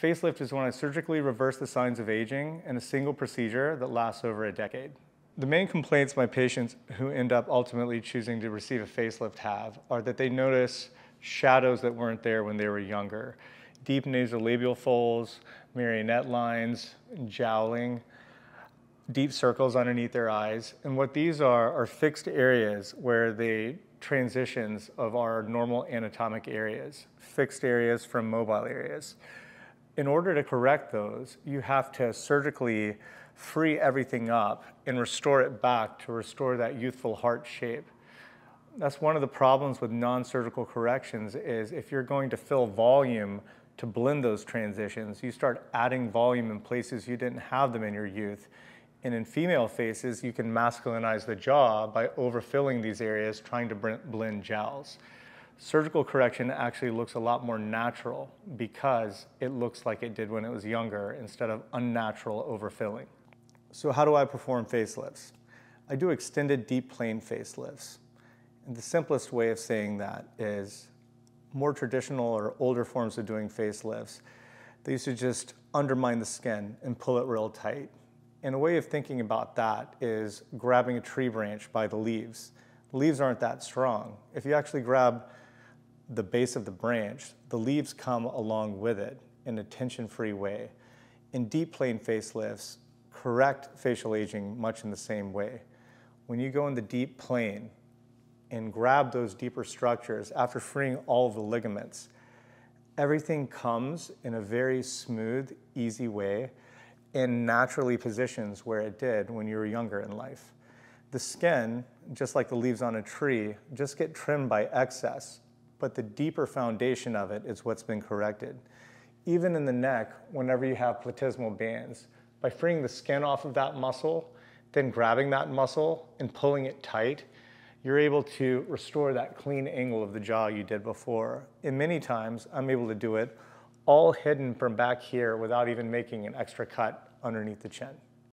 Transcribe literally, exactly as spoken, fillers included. facelift is when I surgically reverse the signs of aging in a single procedure that lasts over a decade. The main complaints my patients who end up ultimately choosing to receive a facelift have are that they notice shadows that weren't there when they were younger. Deep nasolabial folds, marionette lines, jowling, deep circles underneath their eyes. And what these are are fixed areas where the transitions of our normal anatomic areas, fixed areas from mobile areas. In order to correct those, you have to surgically free everything up and restore it back to restore that youthful heart shape. That's one of the problems with non-surgical corrections is if you're going to fill volume to blend those transitions, you start adding volume in places you didn't have them in your youth. And in female faces, you can masculinize the jaw by overfilling these areas, trying to blend jowls. Surgical correction actually looks a lot more natural because it looks like it did when it was younger instead of unnatural overfilling. So how do I perform facelifts? I do extended deep plane facelifts. And the simplest way of saying that is more traditional or older forms of doing facelifts, they used to just undermine the skin and pull it real tight. And a way of thinking about that is grabbing a tree branch by the leaves. The leaves aren't that strong. If you actually grab the base of the branch, the leaves come along with it in a tension-free way. In deep plane facelifts, correct facial aging much in the same way. When you go in the deep plane and grab those deeper structures after freeing all of the ligaments, everything comes in a very smooth, easy way and naturally positions where it did when you were younger in life. The skin, just like the leaves on a tree, just get trimmed by excess, but the deeper foundation of it is what's been corrected. Even in the neck, whenever you have platysmal bands, by freeing the skin off of that muscle, then grabbing that muscle and pulling it tight, you're able to restore that clean angle of the jaw you did before. And many times, I'm able to do it all hidden from back here without even making an extra cut underneath the chin.